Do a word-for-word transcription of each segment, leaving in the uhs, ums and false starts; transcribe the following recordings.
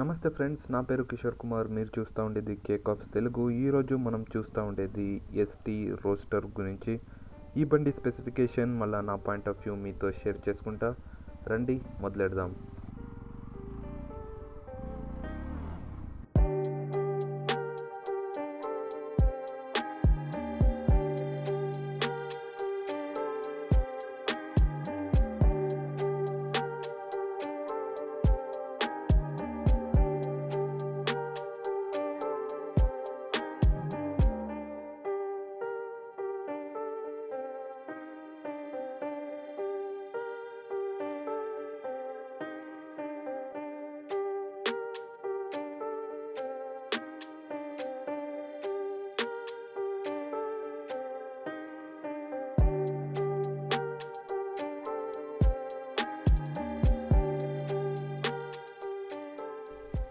నమస్తే ఫ్రెండ్స్, నా పేరు కిషోర్ కుమార్. మీరు చూస్తూ ఉండేది కేక్ ఆఫ్స్ తెలుగు. ఈరోజు మనం చూస్తూ ఉండేది ఎస్టీ రోస్టర్ గురించి. ఈ బండి స్పెసిఫికేషన్ మళ్ళీ నా పాయింట్ ఆఫ్ వ్యూ మీతో షేర్ చేసుకుంటా. రండి మొదలెడదాం.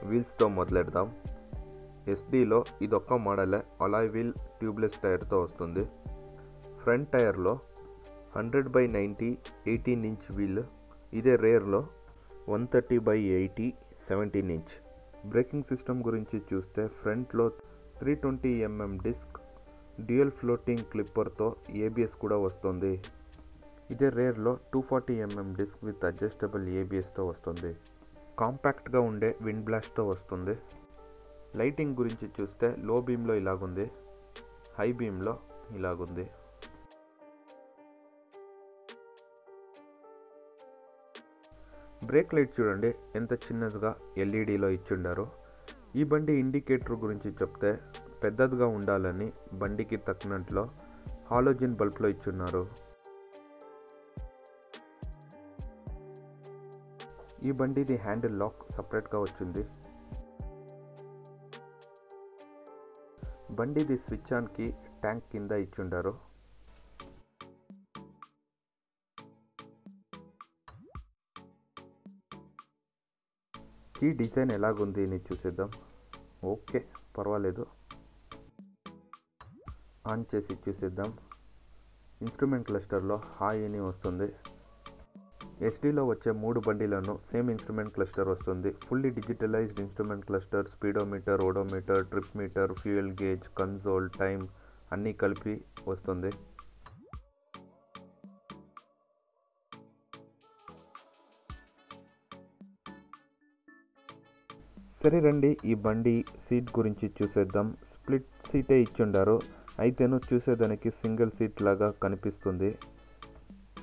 వీల్స్తో మొదలెడదాం. ఎస్డీలో ఇదొక్క మోడలే అలాయ్ వీల్ ట్యూబ్లెస్ టైర్తో వస్తుంది. ఫ్రంట్ టైర్లో hundred by ninety eighteen inch wheel, ఇదే రేర్లో one thirty by eighty seventeen inch. Braking system గురించి చూస్తే ఫ్రంట్లో three twenty MM disc, dual floating క్లిప్పర్తో ఏబిఎస్ కూడా వస్తుంది. ఇదే రేర్లో two forty MM disc with adjustable ఏబిఎస్తో వస్తుంది. కాంపాక్ట్గా ఉండే విండ్ బ్లాస్ట్తో వస్తుంది. లైటింగ్ గురించి చూస్తే లో బీమ్లో ఇలాగుంది, హై బీమ్లో ఇలాగుంది. బ్రేక్ లైట్ చూడండి ఎంత చిన్నదిగా ఎల్ఈడిలో ఇచ్చిండారు. ఈ బండి ఇండికేటర్ గురించి చెప్తే పెద్దదిగా ఉండాలని బండికి తగినట్లో హాలోజిన్ బల్బ్లో ఇచ్చున్నారు. ఈ బండిది హ్యాండిల్ లాక్ సపరేట్గా వచ్చింది. బండిది స్విచ్ ఆన్కి ట్యాంక్ కింద ఇచ్చిండారు. ఈ డిజైన్ ఎలాగుంది నేను చూసేద్దాం. ఓకే, పర్వాలేదు. ఆన్ చేసి చూసేద్దాం. ఇన్స్ట్రుమెంట్ క్లస్టర్లో హాయ్ అని వస్తుంది. ఎస్డీలో వచ్చే మూడు బండిలను సేమ్ ఇన్స్ట్రుమెంట్ క్లస్టర్ వస్తుంది. Fully digitalised instrument cluster, speedometer, odometer, trip meter, fuel gauge, console, time అన్నీ కలిపి వస్తుంది. సరే రండి, ఈ బండి సీట్ గురించి చూసేద్దాం. స్ప్లిట్ సీటే ఇచ్చిండారు, అయితేను చూసేదానికి సింగిల్ సీట్ లాగా కనిపిస్తుంది.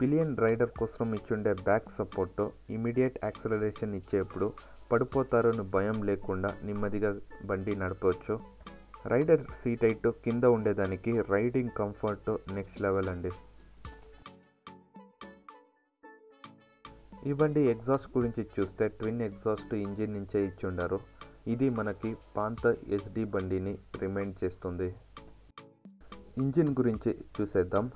పిలియన్ రైడర్ కోసం ఇచ్చుండే బ్యాక్ సపోర్ట్ ఇమీడియట్ యాక్సలరేషన్ ఇచ్చేప్పుడు పడిపోతారని భయం లేకుండా నెమ్మదిగా బండి నడపవచ్చు. రైడర్ సీట్ హైట్ కింద ఉండేదానికి రైడింగ్ కంఫర్ట్ నెక్స్ట్ లెవెల్ అండి. ఈ బండి ఎగ్జాస్ట్ గురించి చూస్తే ట్విన్ ఎగ్జాస్ట్ ఇంజిన్ నుంచే ఇచ్చిండారు. ఇది మనకి పాంథర్ ఎస్డి బండిని రిమైండ్ చేస్తుంది. ఇంజిన్ గురించి చూసేద్దాం.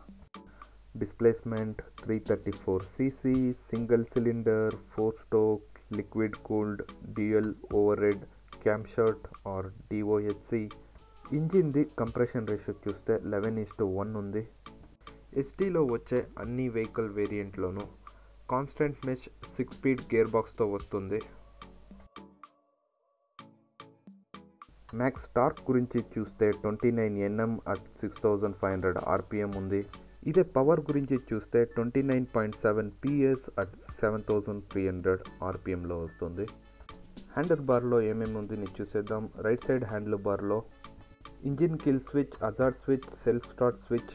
Displacement three thirty four cc, single cylinder, four stroke, liquid cooled, dual overhead camshaft or DOHC. ఇంజిన్ది కంప్రెషన్ రేషియో చూస్తే లెవెన్ ఈస్ టు వన్ ఉంది. ఎస్టీలో వచ్చే అన్ని వెహికల్ వేరియంట్లోనూ constant mesh six speed gear బాక్స్తో వస్తుంది. మ్యాక్స్ టార్క్ గురించి చూస్తే twenty nine Nm at six thousand five hundred RPM ఉంది. ఇదే పవర్ గురించి చూస్తే twenty nine point seven PS at seven thousand three hundred ఆర్పిఎంలో వస్తుంది. హ్యాండిల్ బార్లో ఏమేమి ఉంది నేను చూసేద్దాం. రైట్ సైడ్ హ్యాండిల్ బార్లో engine kill switch, hazard switch, self start switch.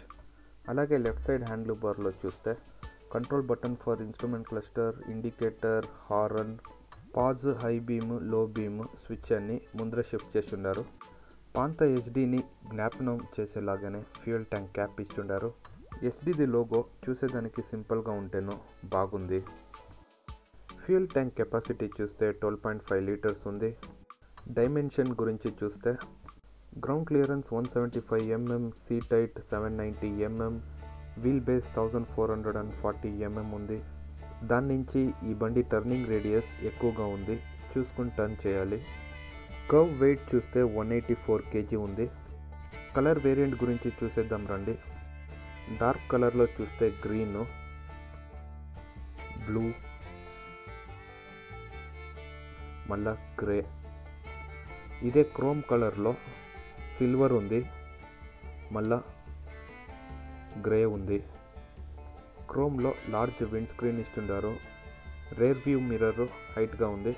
అలాగే లెఫ్ట్ సైడ్ హ్యాండిల్ బార్లో చూస్తే control button for instrument cluster, indicator, horn, pause, high beam, low beam switch అన్ని ముందర షిఫ్ట్ చేసి ఉన్నారు. పాంథర్ ఎస్డీని జ్ఞాపనం చేసేలాగానే ఫ్యూయల్ ట్యాంక్ క్యాప్ ఇచ్చిండారు. ఎస్డీది లోగో చూసేదానికి సింపుల్గా ఉంటేనో బాగుంది. ఫ్యూయల్ ట్యాంక్ కెపాసిటీ చూస్తే ట్వెల్వ్ పాయింట్ ఫైవ్ లీటర్స్ ఉంది. డైమెన్షన్ గురించి చూస్తే ground clearance one seventy five mm, seat height seven ninety mm, wheelbase thousand four hundred and forty mm ఉంది. దాని నుంచి ఈ బండి టర్నింగ్ రేడియస్ ఎక్కువగా ఉంది, చూసుకుని టర్న్ చేయాలి. కర్వ్ వెయిట్ చూస్తే వన్ ఎయిటీ ఫోర్ కేజీ ఉంది. కలర్ వేరియంట్ గురించి చూసేద్దాం రండి. డార్క్ కలర్లో చూస్తే గ్రీన్, బ్లూ, మళ్ళా గ్రే. ఇదే క్రోమ్ కలర్లో సిల్వర్ ఉంది, మళ్ళా గ్రే ఉంది. క్రోమ్లో లార్జ్ విండ్ స్క్రీన్ ఇస్తుండారు. రేర్ వ్యూ మిర్రర్ హైట్గా ఉంది.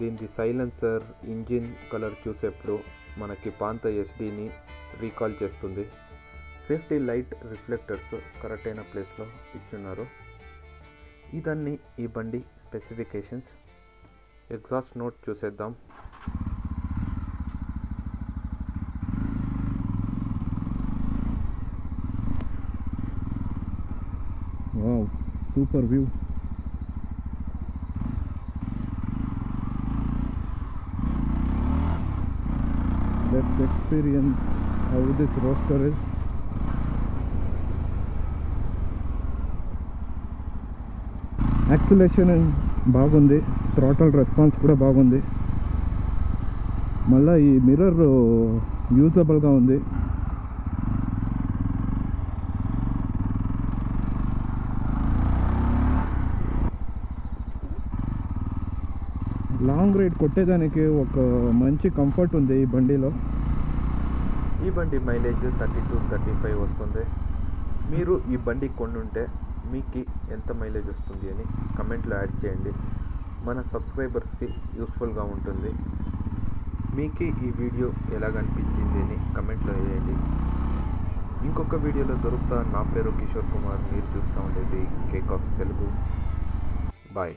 దీని సైలెన్సర్ ఇంజిన్ కలర్ చూసేప్పుడు మనకి పాంథర్ ఎస్డీని రీకాల్ చేస్తుంది. సేఫ్టీ లైట్ రిఫ్లెక్టర్స్ కరెక్ట్ అయిన ప్లేస్లో ఇచ్చున్నారు. ఇదన్నీ ఈ బండి స్పెసిఫికేషన్స్. ఎగ్జాస్ట్ నోట్ చూసేద్దాం. Wow, super view. Let's experience how this roadster is. Acceleration బాగుంది, throttle response కూడా బాగుంది. మళ్ళీ ఈ మిర్రర్ యూజబుల్గా ఉంది. లాంగ్ రైడ్ కొట్టేదానికి ఒక మంచి కంఫర్ట్ ఉంది ఈ బండిలో. ఈ బండి mileage thirty two thirty five వస్తుంది. మీరు ఈ బండి కొనుంటే మీకు ఎంత మైలేజ్ వస్తుంది అని కమెంట్లో యాడ్ చేయండి. మన సబ్స్క్రైబర్స్కి యూస్ఫుల్గా ఉంటుంది. మీకు ఈ వీడియో ఎలాగనిపించింది అని కమెంట్లో వేయండి. ఇంకొక వీడియోలో దొరుకుతా. నా పేరు కిషోర్ కుమార్. మీరు చూస్తూ ఉండేది కేక్ ఆఫ్ తెలుగు. బాయ్.